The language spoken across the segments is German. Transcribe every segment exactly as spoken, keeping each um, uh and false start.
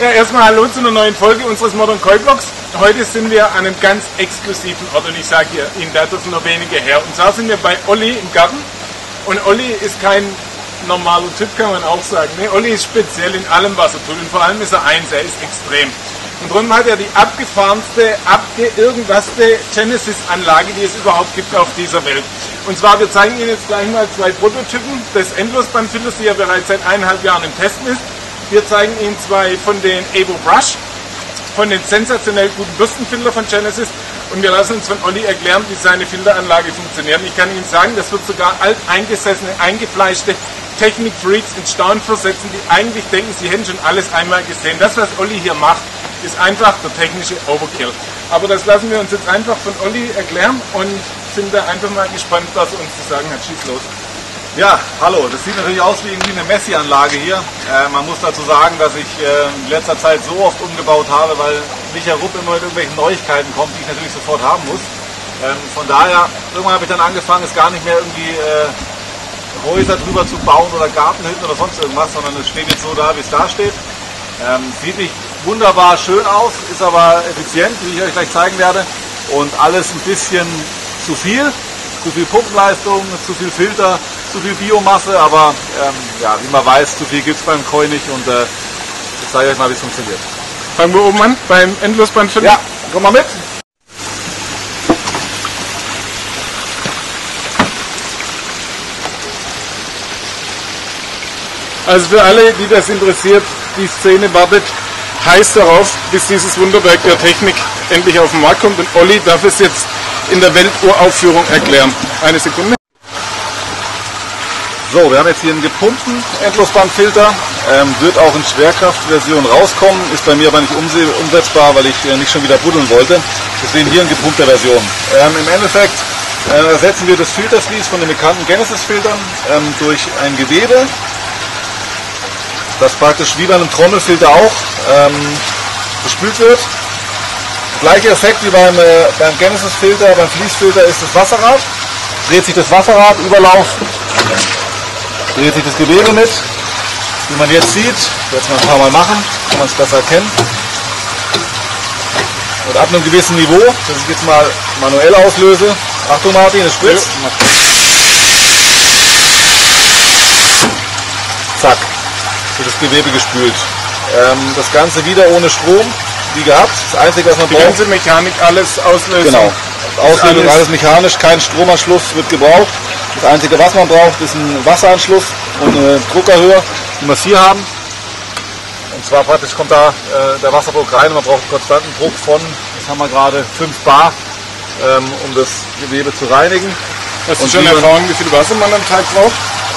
Ja, erstmal hallo zu einer neuen Folge unseres Modern Koi Blogs. Heute sind wir an einem ganz exklusiven Ort und ich sage Ihnen, da dürfen nur wenige her. Und zwar sind wir bei Olli im Garten. Und Olli ist kein normaler Typ, kann man auch sagen. Nee, Olli ist speziell in allem, was er tut. Und vor allem ist er eins, er ist extrem. Und darum hat er die abgefahrenste, abge-irgendwaste Genesis-Anlage, die es überhaupt gibt auf dieser Welt. Und zwar, wir zeigen Ihnen jetzt gleich mal zwei Prototypen des Endlosbandfilters, die ja bereits seit eineinhalb Jahren im Testen ist. Wir zeigen Ihnen zwei von den Evo Brush, von den sensationell guten Bürstenfilter von Genesis, und wir lassen uns von Olli erklären, wie seine Filteranlage funktioniert. Und ich kann Ihnen sagen, das wird sogar alteingesessene, eingefleischte Technik-Freaks in Staunen versetzen, die eigentlich denken, sie hätten schon alles einmal gesehen. Das, was Olli hier macht, ist einfach der technische Overkill. Aber das lassen wir uns jetzt einfach von Olli erklären und sind da einfach mal gespannt, was er uns zu sagen hat. Schieß los! Ja, hallo, das sieht natürlich aus wie irgendwie eine Messi-Anlage hier. Äh, man muss dazu sagen, dass ich äh, in letzter Zeit so oft umgebaut habe, weil Michael Rupp immer mit irgendwelchen Neuigkeiten kommt, die ich natürlich sofort haben muss. Ähm, von daher, irgendwann habe ich dann angefangen, es gar nicht mehr irgendwie äh, Häuser drüber zu bauen oder Gartenhütten oder sonst irgendwas, sondern es steht jetzt so da, wie es da steht. Ähm, sieht nicht wunderbar schön aus, ist aber effizient, wie ich euch gleich zeigen werde. Und alles ein bisschen zu viel. Zu viel Pumpenleistung, zu viel Filter, zu viel Biomasse, aber ähm, ja, wie man weiß, zu viel gibt es beim Koi nicht, und äh, ich zeige euch mal, wie es funktioniert. Fangen wir oben an, beim Endlosbandfilter. Ja, komm mal mit! Also für alle, die das interessiert, die Szene wartet heiß darauf, bis dieses Wunderwerk der Technik endlich auf den Markt kommt, und Olli darf es jetzt in der Welturaufführung erklären. Eine Sekunde. So, wir haben jetzt hier einen gepumpten Endlosbandfilter. Ähm, wird auch in Schwerkraftversion rauskommen. Ist bei mir aber nicht umsetzbar, weil ich äh, nicht schon wieder buddeln wollte. Deswegen hier in gepumpter Version. Ähm, Im Endeffekt äh, ersetzen wir das Filterflies von den bekannten Genesis-Filtern ähm, durch ein Gewebe. Das praktisch wie bei einem Trommelfilter auch ähm, bespült wird. Gleicher Effekt wie beim, äh, beim Genesis-Filter, beim Fließfilter ist das Wasserrad. Dreht sich das Wasserrad, Überlauf, dreht sich das Gewebe mit, wie man jetzt sieht. Jetzt mal ein paar Mal machen, kann man es besser erkennen. Und ab einem gewissen Niveau, das ich jetzt mal manuell auslöse, Achtung Martin, es spritzt. Zack, wird das Gewebe gespült. Ähm, das Ganze wieder ohne Strom. Wie gehabt. Das Einzige, was man braucht. Die ganze Mechanik, alles auslösen. Genau. Auslösung, alles. alles mechanisch, kein Stromanschluss wird gebraucht. Das Einzige, was man braucht, ist ein Wasseranschluss und eine Druckerhöhe, die wir hier haben. Und zwar praktisch kommt da äh, der Wasserdruck rein und man braucht einen konstanten Druck von, das haben wir gerade, fünf Bar, ähm, um das Gewebe zu reinigen. Hast du schon Erfahrung, wie viel Wasser man am Tag braucht?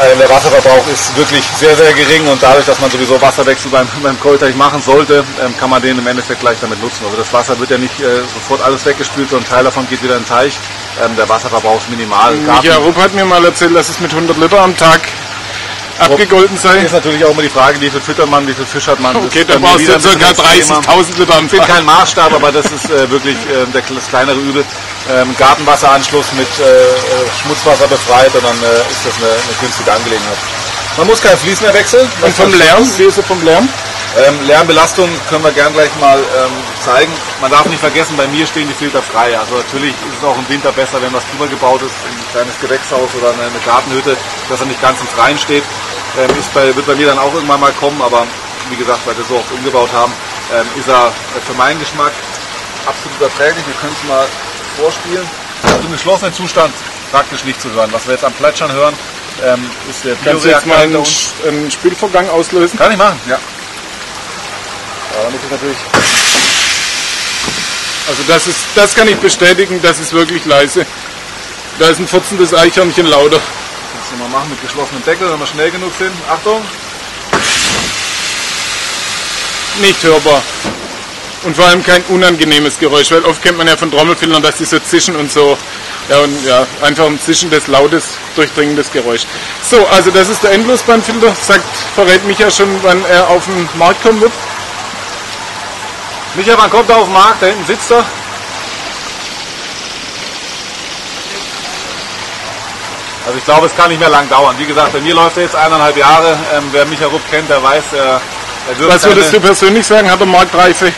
Also der Wasserverbrauch ist wirklich sehr, sehr gering, und dadurch, dass man sowieso Wasserwechsel beim, beim Koi-Teich machen sollte, ähm, kann man den im Endeffekt gleich damit nutzen. Also das Wasser wird ja nicht äh, sofort alles weggespült, sondern ein Teil davon geht wieder in den Teich. Ähm, der Wasserverbrauch ist minimal. Michael Rupp hat mir mal erzählt, dass es mit hundert Liter am Tag abgegolten sei. Ist natürlich auch immer die Frage, wie viel füttert man, wie viel Fisch hat man. Okay, da brauchst du circa dreißigtausend Liter am Tag. Ich bin kein Maßstab, aber das ist äh, wirklich äh, der, das kleinere Übel. Ähm, Gartenwasseranschluss mit äh, Schmutzwasser befreit, und dann äh, ist das eine, eine günstige Angelegenheit. Man muss kein Vlies mehr wechseln. Und vom Lärm? Wie ist es vom Lärm? Ähm, Lärmbelastung können wir gern gleich mal ähm, zeigen. Man darf nicht vergessen, bei mir stehen die Filter frei. Also natürlich ist es auch im Winter besser, wenn was drüber gebaut ist, ein kleines Gewächshaus oder eine, eine Gartenhütte, dass er nicht ganz ins Freien steht. Ähm, ist bei, wird bei mir dann auch irgendwann mal kommen, aber wie gesagt, weil wir so oft umgebaut haben, ähm, ist er für meinen Geschmack absolut erträglich. Wir können es mal vorspielen. Also im geschlossenen Zustand praktisch nicht zu hören. Was wir jetzt am Plätschern hören, ähm, ist der Bioreaktor. Kannst du jetzt mal einen Spülvorgang auslösen? Kann ich machen, ja. Ja, damit ist natürlich. Also das ist, das kann ich bestätigen, das ist wirklich leise. Da ist ein furzendes Eichhörnchen lauter. Das müssen wir mal machen mit geschlossenem Deckel, wenn wir schnell genug sind. Achtung! Nicht hörbar. Und vor allem kein unangenehmes Geräusch, weil oft kennt man ja von Trommelfiltern, dass die so zischen und so. Ja, und ja, einfach ein zischendes, lautes, durchdringendes Geräusch. So, also das ist der Endlosbandfilter. Sagt, verrät mich ja schon, wann er auf den Markt kommen wird. Michael, wann kommt er auf den Markt? Da hinten sitzt er. Also ich glaube, es kann nicht mehr lang dauern. Wie gesagt, bei mir läuft er jetzt eineinhalb Jahre. Ähm, wer Michael Rupp kennt, der weiß, er Was würdest du persönlich sagen? Hat er Marktreife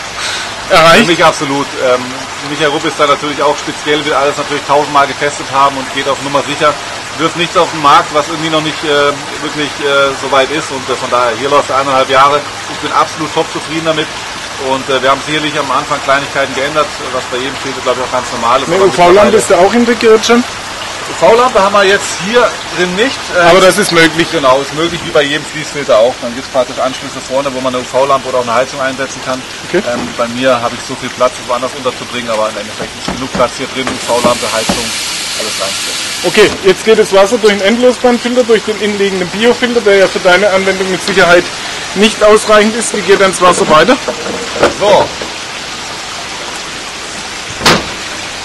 erreicht? Für mich absolut. Ähm, Michael Rupp ist da natürlich auch speziell, will alles natürlich tausendmal getestet haben und geht auf Nummer sicher. Wirft nichts auf den Markt, was irgendwie noch nicht äh, wirklich äh, so weit ist. Und äh, von daher, hier läuft er eineinhalb Jahre. Ich bin absolut top zufrieden damit. Und äh, wir haben sicherlich am Anfang Kleinigkeiten geändert, was bei jedem steht, glaube ich, auch ganz normal ist. Mit U V-Lampe ist er auch integriert schon? U V-Lampe haben wir jetzt hier drin nicht. Äh, Aber das ist möglich. Genau, ist möglich wie bei jedem Fließfilter auch. Dann gibt es praktisch Anschlüsse vorne, wo man eine U V-Lampe oder auch eine Heizung einsetzen kann. Okay. Ähm, bei mir habe ich so viel Platz, es woanders unterzubringen, aber im Endeffekt ist genug Platz hier drin, U V-Lampe, Heizung, alles einsetzen. Okay, jetzt geht das Wasser durch den Endlosbandfilter, durch den innenliegenden Biofilter, der ja für deine Anwendung mit Sicherheit nicht ausreichend ist. Wie geht dann das Wasser weiter? So.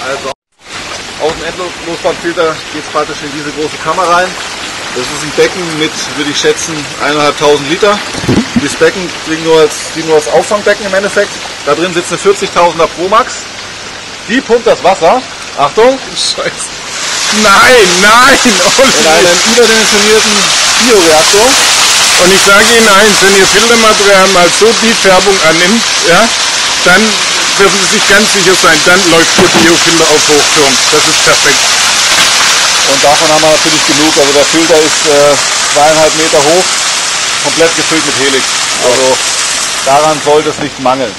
Also aus dem Endlosbandfilter geht es praktisch in diese große Kammer rein. Das ist ein Becken mit, würde ich schätzen, eintausendfünfhundert Liter. Dieses Becken dient nur als, dient nur als Auffangbecken im Endeffekt. Da drin sitzt eine vierzigtausender Promax. Die pumpt das Wasser. Achtung! Scheiße! Nein, nein! Oh, in einem überdimensionierten Bioreaktor. Und ich sage Ihnen eins, wenn Ihr Filtermaterial mal so die Färbung annimmt, ja, dann dürfen Sie sich ganz sicher sein, dann läuft Ihr Biofilter auf Hochtouren. Das ist perfekt. Und davon haben wir natürlich genug. Also der Filter ist äh, zweieinhalb Meter hoch, komplett gefüllt mit Helix. Also daran sollte es nicht mangeln.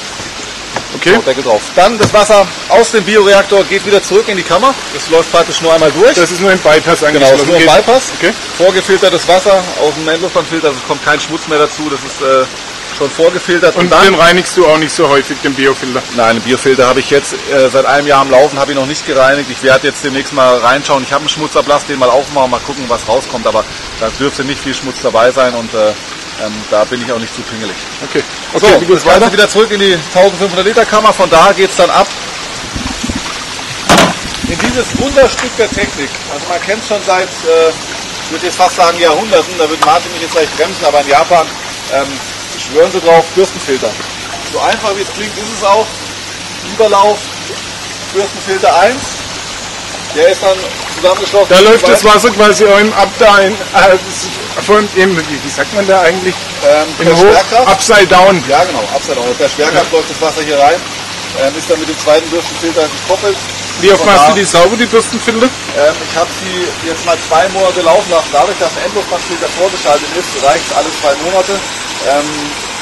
Okay. So, Deckel drauf. Dann das Wasser aus dem Bioreaktor geht wieder zurück in die Kammer. Das läuft praktisch nur einmal durch. Das ist nur ein Bypass angeschlossen. Genau, nur ein Bypass. Okay. Vorgefiltertes Wasser aus dem Endlosbandfilter, also kommt kein Schmutz mehr dazu. Das ist äh, schon vorgefiltert. Und, und dann, den reinigst du auch nicht so häufig, den Biofilter? Nein, den Biofilter habe ich jetzt äh, seit einem Jahr am Laufen, habe ich noch nicht gereinigt. Ich werde jetzt demnächst mal reinschauen. Ich habe einen Schmutzablass, den mal aufmachen, mal gucken, was rauskommt. Aber da dürfte nicht viel Schmutz dabei sein und äh, Ähm, da bin ich auch nicht zu pingelig. Okay, okay, so, das Ganze wieder zurück in die eintausendfünfhundert Liter Kammer. Von da geht es dann ab in dieses Wunderstück der Technik. Also man kennt es schon seit, äh, ich würde jetzt fast sagen Jahrhunderten, da wird Martin mich jetzt gleich bremsen, aber in Japan ähm, schwören sie drauf, Bürstenfilter. So einfach wie es klingt, ist es auch. Überlauf, Bürstenfilter eins. Der ist dann zusammengeschlossen. Da läuft das Wasser quasi im Abdein, äh, im, wie sagt man da eigentlich? Ähm, in Hoch, Upside Down. Ja genau, Upside Down. Per Schwerkraft ja. läuft das Wasser hier rein, ähm, ist dann mit dem zweiten Bürstenfilter gekoppelt. Wie oft machst du die sauber, die Bürstenfilter? Ähm, ich habe sie jetzt mal zwei Monate laufen lassen. Dadurch, dass ein Endlosbandfilter vorgeschaltet ist, reicht es alle zwei Monate. Ähm,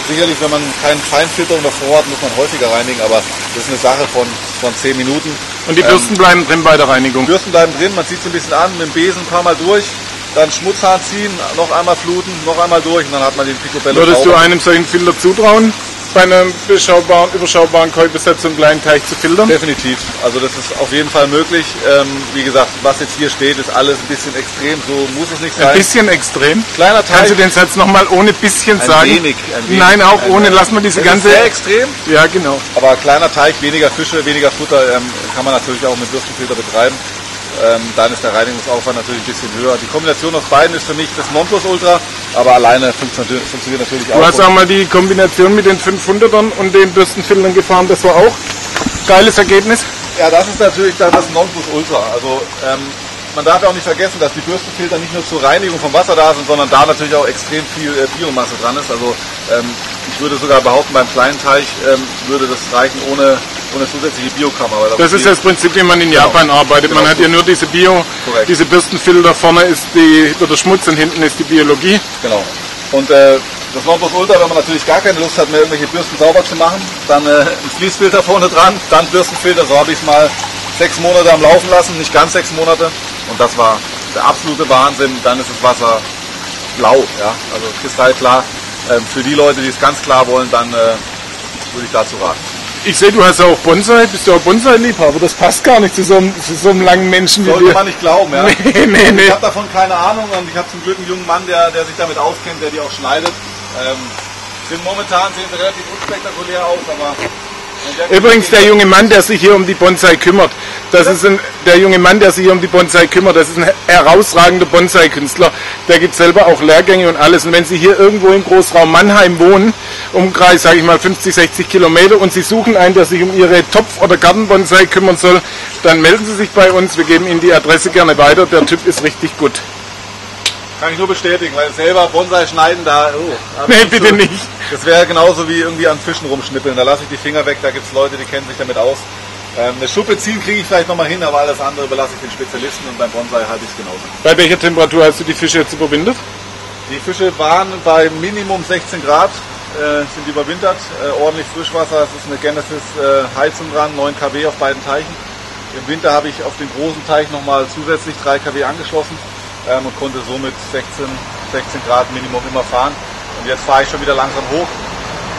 sicherlich, wenn man keinen Feinfilterung davor hat, muss man häufiger reinigen, aber das ist eine Sache von, von zehn Minuten. Und die Bürsten ähm, bleiben drin bei der Reinigung? Die Bürsten bleiben drin, man zieht es ein bisschen an, mit dem Besen ein paar Mal durch, dann Schmutzhahn ziehen, noch einmal fluten, noch einmal durch und dann hat man den Picobello. Würdest du einem solchen Filter zutrauen, bei einer überschaubaren, überschaubaren Koi-Besetzung einen kleinen Teich zu filtern? Definitiv, also das ist auf jeden Fall möglich. Ähm, wie gesagt, was jetzt hier steht, ist alles ein bisschen extrem, so muss es nicht sein. Ein bisschen extrem? Kleiner Teich. Kannst du den Satz nochmal ohne bisschen ein sagen? Wenig, ein wenig. Nein, auch ein ohne, lass mal diese ganze... Ist sehr extrem? Ja, genau. Aber kleiner Teich, weniger Fische, weniger Futter, ähm, kann man natürlich auch mit Bürstenfilter betreiben. Ähm, dann ist der Reinigungsaufwand natürlich ein bisschen höher. Die Kombination aus beiden ist für mich das Nonplusultra, aber alleine funktioniert, funktioniert natürlich auch. Du hast auch mal die Kombination mit den fünfhundertern und den Bürstenfiltern gefahren, das war auch geiles Ergebnis. Ja, das ist natürlich dann das Nonplusultra. Also ähm, man darf ja auch nicht vergessen, dass die Bürstenfilter nicht nur zur Reinigung vom Wasser da sind, sondern da natürlich auch extrem viel äh, Biomasse dran ist. Also ähm, ich würde sogar behaupten, beim kleinen Teich ähm, würde das reichen ohne... und eine zusätzliche Biokammer. Das ist das Prinzip, wie man in Japan genau. arbeitet. Man genau. hat ja nur diese Bio, Korrekt. diese Bürstenfilter, vorne ist die, der Schmutz und hinten ist die Biologie. Genau. Und äh, das Nonplusultra, wenn man natürlich gar keine Lust hat, mehr irgendwelche Bürsten sauber zu machen, dann äh, ein Fließfilter vorne dran, dann Bürstenfilter, so habe ich es mal sechs Monate am Laufen lassen, nicht ganz sechs Monate. Und das war der absolute Wahnsinn. Dann ist das Wasser blau. Ja? Also kristallklar. Ähm, für die Leute, die es ganz klar wollen, dann äh, würde ich dazu raten. Ich sehe, du hast ja auch Bonsai, bist du auch Bonsai-Liebhaber, das passt gar nicht zu so einem, zu so einem langen Menschen wie dir. Sollte man nicht glauben, ja. Nee, nee, nee. Ich habe davon keine Ahnung und ich habe zum Glück einen jungen Mann, der, der sich damit auskennt, der die auch schneidet. Ähm, sind momentan sehen sie relativ unspektakulär aus, aber... Der Übrigens der junge Mann, der sich hier um die Bonsai kümmert, das ja. ist ein, der junge Mann, der sich hier um die Bonsai kümmert, das ist ein herausragender Bonsai-Künstler. Der gibt selber auch Lehrgänge und alles. Und wenn Sie hier irgendwo im Großraum Mannheim wohnen, Umkreis, sage ich mal fünfzig, sechzig Kilometer, und Sie suchen einen, der sich um Ihre Topf- oder Gartenbonsai kümmern soll, dann melden Sie sich bei uns. Wir geben Ihnen die Adresse gerne weiter. Der Typ ist richtig gut. Kann ich nur bestätigen, weil selber Bonsai schneiden da. Oh, nee, bitte nicht. Das wäre genauso wie irgendwie an Fischen rumschnippeln. Da lasse ich die Finger weg, da gibt es Leute, die kennen sich damit aus. Ähm, eine Schuppe ziehen kriege ich vielleicht nochmal hin, aber alles andere überlasse ich den Spezialisten und beim Bonsai halte ich es genauso. Bei welcher Temperatur hast du die Fische jetzt überwintert? Die Fische waren bei Minimum sechzehn Grad, äh, sind überwintert, äh, ordentlich Frischwasser, es ist eine Genesis äh, Heizung dran, neun Kilowatt auf beiden Teichen. Im Winter habe ich auf den großen Teich nochmal zusätzlich drei Kilowatt angeschlossen. Und konnte somit sechzehn Grad Minimum immer fahren. Und jetzt fahre ich schon wieder langsam hoch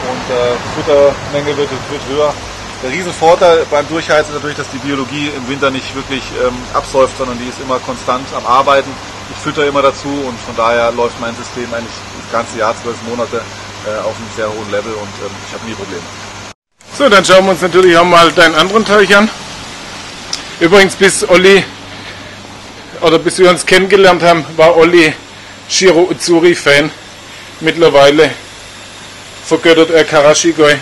und äh, Futtermenge wird, wird höher. Der Riesenvorteil beim Durchheizen ist natürlich, dass die Biologie im Winter nicht wirklich ähm, absäuft, sondern die ist immer konstant am Arbeiten. Ich fütter immer dazu und von daher läuft mein System eigentlich das ganze Jahr, zwölf Monate, äh, auf einem sehr hohen Level und ähm, ich habe nie Probleme. So, dann schauen wir uns natürlich auch mal deinen anderen Teich an. Übrigens, bis Olli oder bis wir uns kennengelernt haben, war Olli Shiro Uzuri-Fan. Mittlerweile vergöttert er Karashigoi.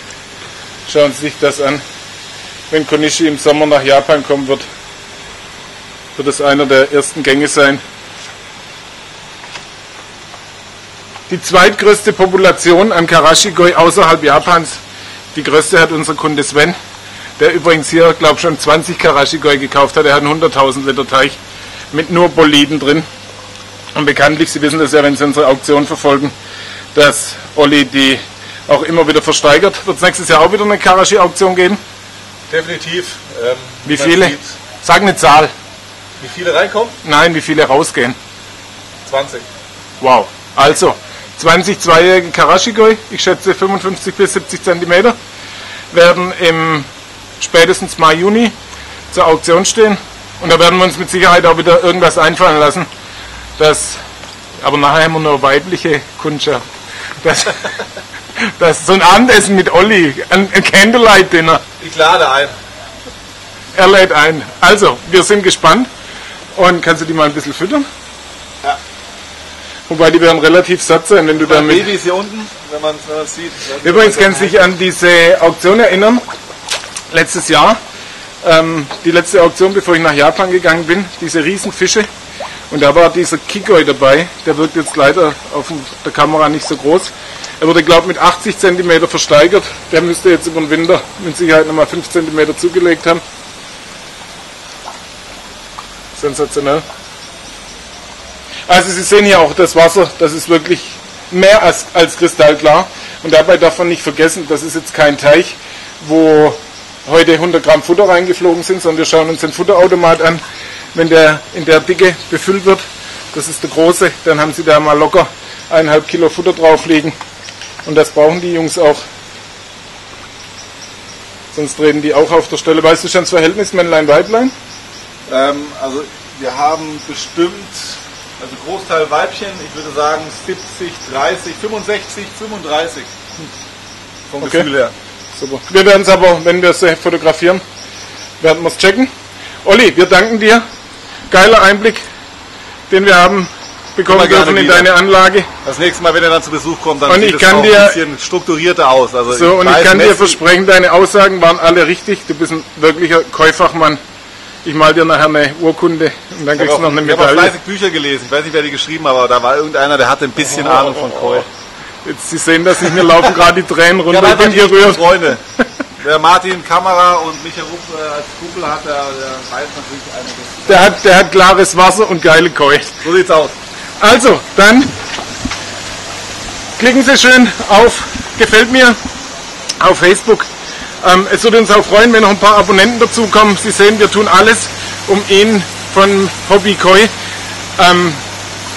Schauen Sie sich das an. Wenn Konishi im Sommer nach Japan kommen wird, wird es einer der ersten Gänge sein. Die zweitgrößte Population an Karashigoi außerhalb Japans, die größte hat unser Kunde Sven, der übrigens hier, glaube ich, schon zwanzig Karashigoi gekauft hat. Er hat einen hunderttausend Liter Teich mit nur Boliden drin. Und bekanntlich, Sie wissen das ja, wenn Sie unsere Auktion verfolgen, dass Olli die auch immer wieder versteigert. Wird es nächstes Jahr auch wieder eine Karashi-Auktion geben? Definitiv. Ähm, wie viele? Sag eine Zahl. Wie viele reinkommen? Nein, wie viele rausgehen? zwanzig. Wow. Also, zwanzig zweijährige Karashigoi, ich schätze fünfundfünfzig bis siebzig Zentimeter, werden im spätestens Mai, Juni zur Auktion stehen. Und da werden wir uns mit Sicherheit auch wieder irgendwas einfallen lassen. Das, aber nachher haben wir nur weibliche Kundschaft. Das, das, so ein Abendessen mit Olli, ein, ein Candlelight-Dinner. Ich lade ein. Er lädt ein. Also, wir sind gespannt. Und kannst du die mal ein bisschen füttern? Ja. Wobei, die werden relativ satt sein, wenn du da mit... Babys hier unten, wenn man es sieht. Übrigens, kannst du dich an diese Auktion erinnern, letztes Jahr. Ähm, die letzte Auktion, bevor ich nach Japan gegangen bin, diese riesen Fische, und da war dieser Kikoi dabei, der wirkt jetzt leider auf der Kamera nicht so groß. Er wurde, glaube ich, mit achtzig Zentimeter versteigert. Der müsste jetzt über den Winter mit Sicherheit nochmal fünf Zentimeter zugelegt haben. Sensationell. Also Sie sehen hier auch das Wasser, das ist wirklich mehr als, als kristallklar, und dabei darf man nicht vergessen, das ist jetzt kein Teich, wo heute hundert Gramm Futter reingeflogen sind, sondern wir schauen uns den Futterautomat an. Wenn der in der Dicke befüllt wird, das ist der große, dann haben Sie da mal locker eineinhalb Kilo Futter drauf liegen, und das brauchen die Jungs auch, sonst treten die auch auf der Stelle. Weißt du schon das Verhältnis Männlein, Weiblein? Ähm, also wir haben bestimmt, also Großteil Weibchen, ich würde sagen siebzig, dreißig, fünfundsechzig, fünfunddreißig vom okay. Gefühl her. Super. Wir werden es aber, wenn wir es fotografieren, werden wir es checken. Olli, wir danken dir. Geiler Einblick, den wir haben bekommen dürfen in deine Anlage. Das nächste Mal, wenn er dann zu Besuch kommt, dann sieht es auch ein bisschen strukturierter aus. Also so, und ich kann dir versprechen, deine Aussagen waren alle richtig. Du bist ein wirklicher Käufachmann. Ich mal dir nachher eine Urkunde und dann kriegst du noch eine Medaille. Ich habe auch fleißig Bücher gelesen. Ich weiß nicht, wer die geschrieben hat, aber da war irgendeiner, der hatte ein bisschen oh, Ahnung von Koi. Jetzt, Sie sehen das nicht, mir laufen gerade die Tränen runter. Ich bin gerührt. Freunde. Der Martin Kamera und Michael Rupp äh, als Kumpel hat, der, der weiß natürlich einiges. Der hat, der hat klares Wasser und geile Koi. So sieht's aus. Also, dann klicken Sie schön auf Gefällt mir auf Facebook. Ähm, es würde uns auch freuen, wenn noch ein paar Abonnenten dazukommen. Sie sehen, wir tun alles, um Ihnen von Hobby Koi ähm,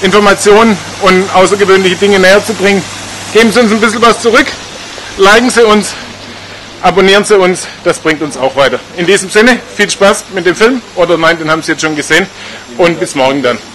Informationen und außergewöhnliche Dinge näher zu bringen. Geben Sie uns ein bisschen was zurück, liken Sie uns, abonnieren Sie uns, das bringt uns auch weiter. In diesem Sinne, viel Spaß mit dem Film, oder nein, den haben Sie jetzt schon gesehen, und bis morgen dann.